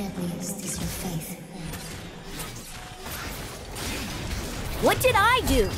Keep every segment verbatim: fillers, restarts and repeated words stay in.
Deadliest is your faith. What did I do?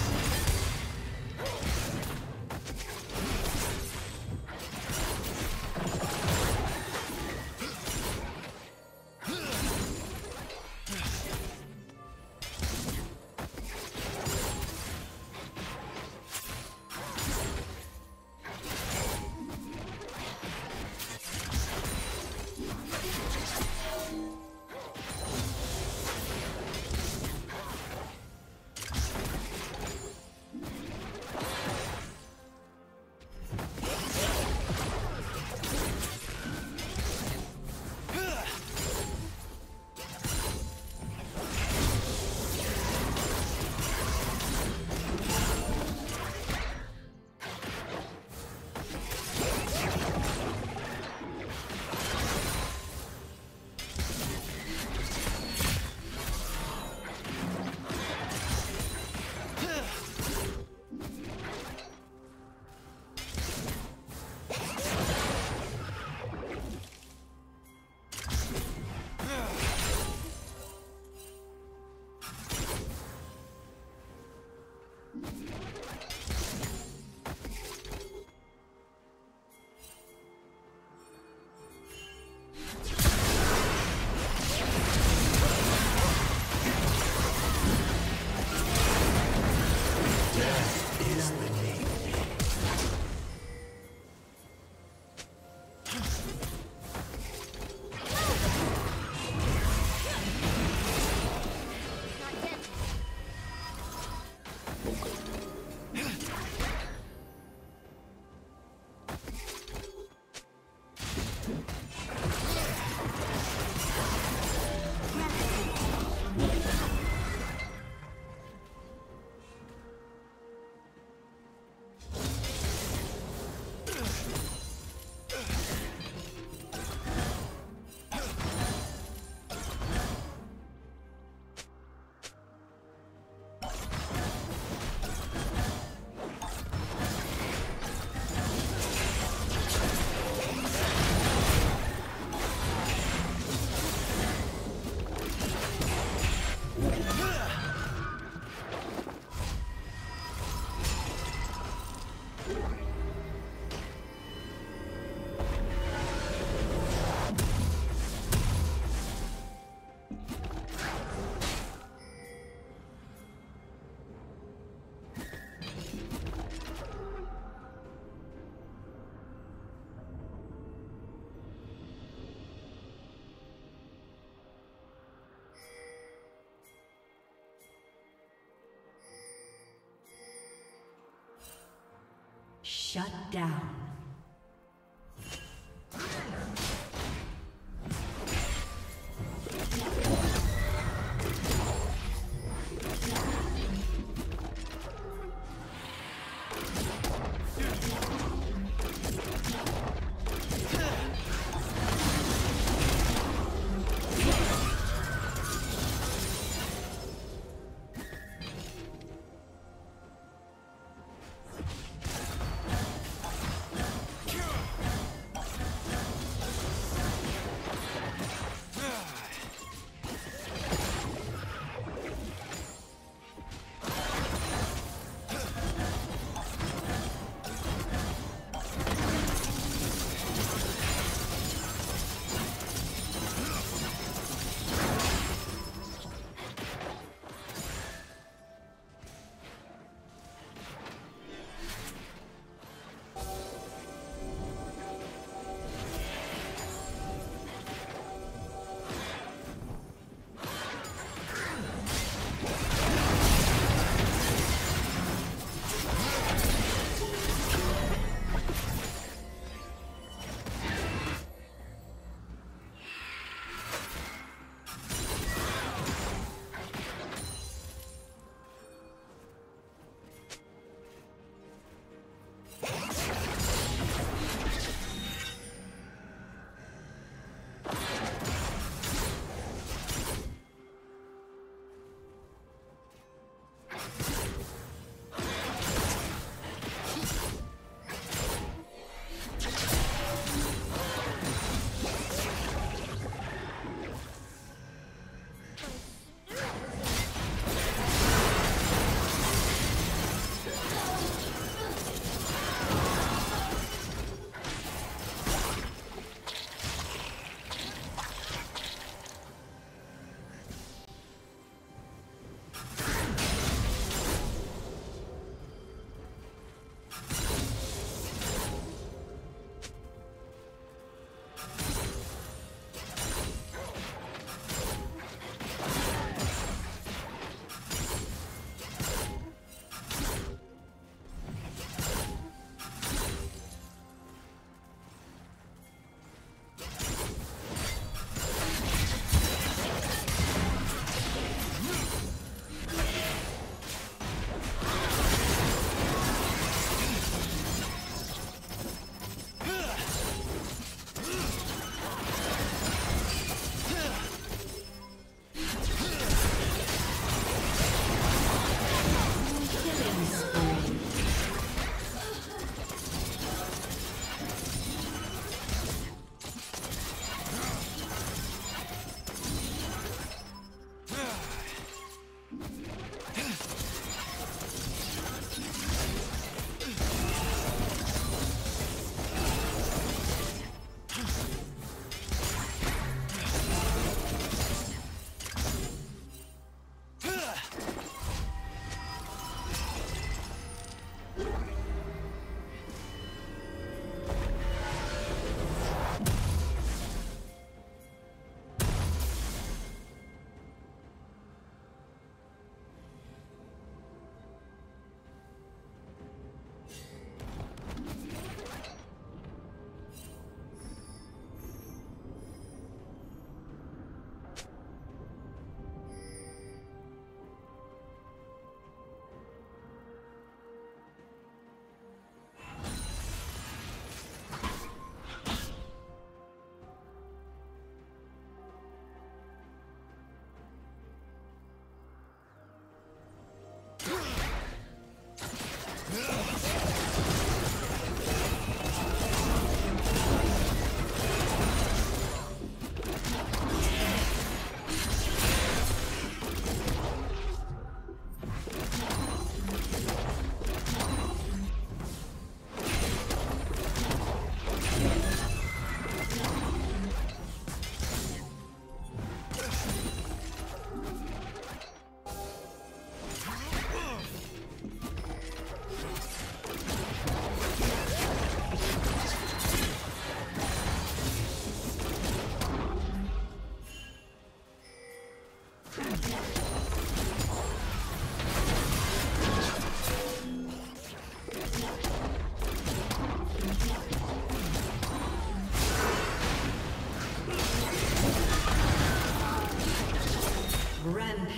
Shut down.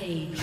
Rampage.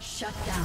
Shut down.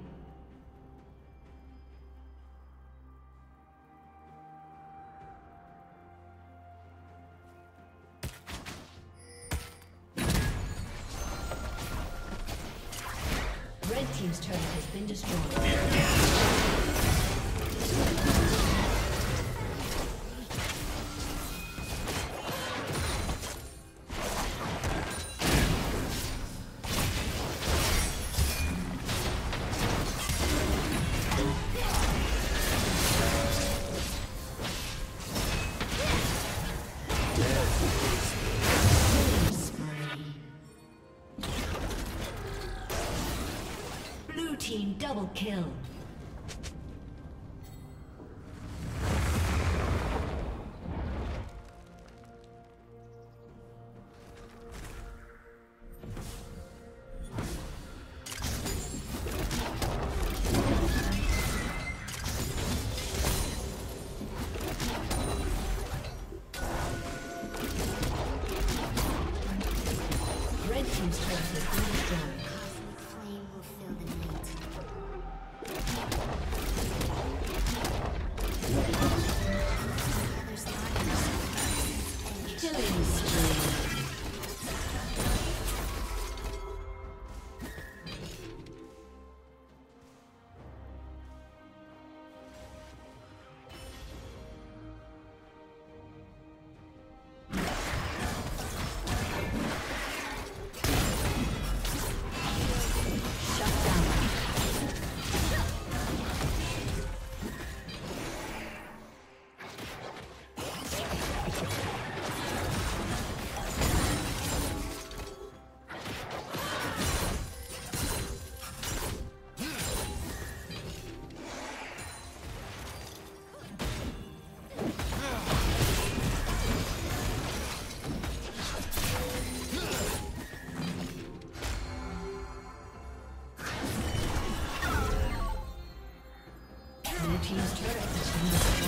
Red team's turret has been destroyed. Double kill. Red team's turret has been destroyed. team's turret has been destroyed.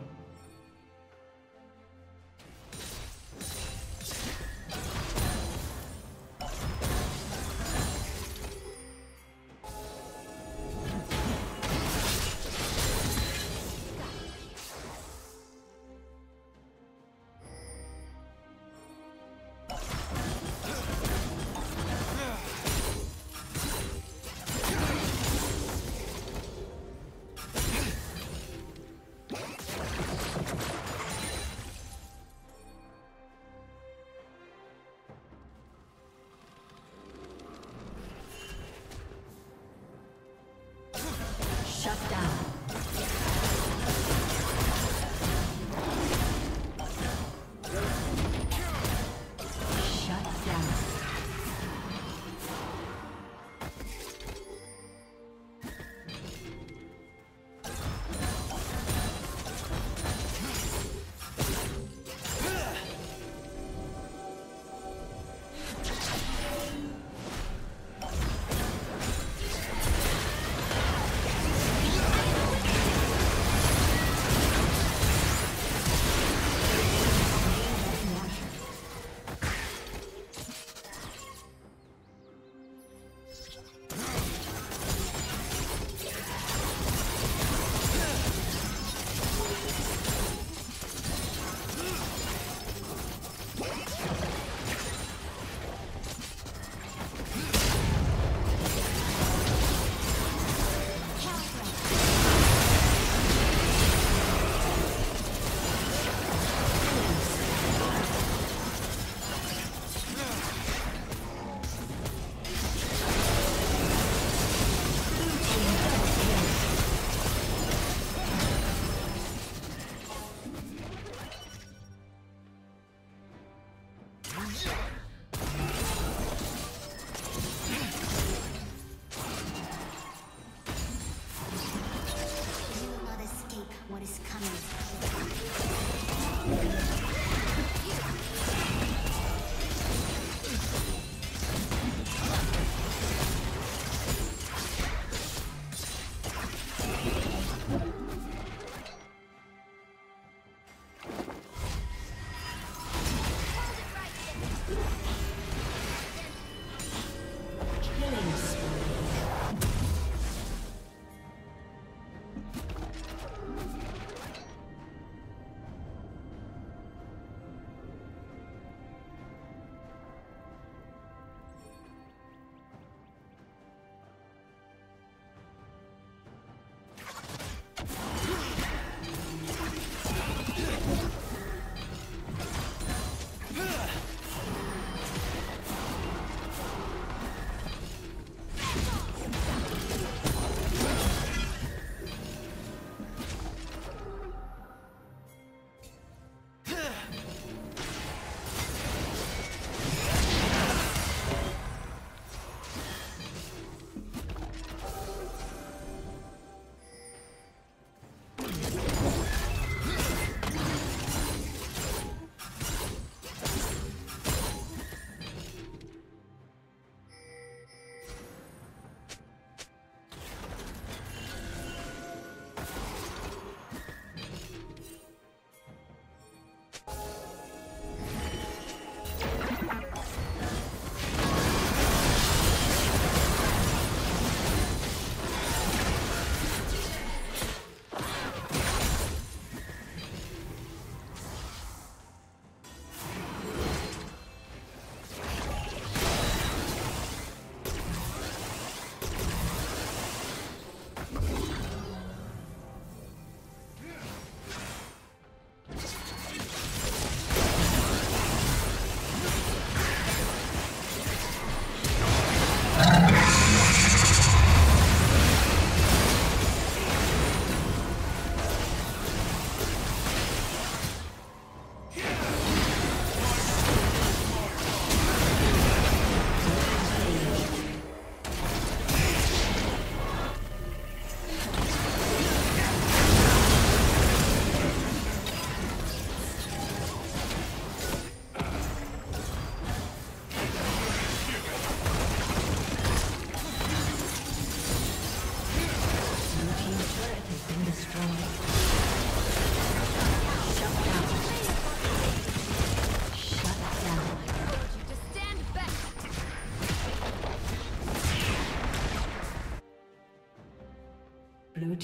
Okay.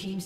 team's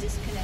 disconnect.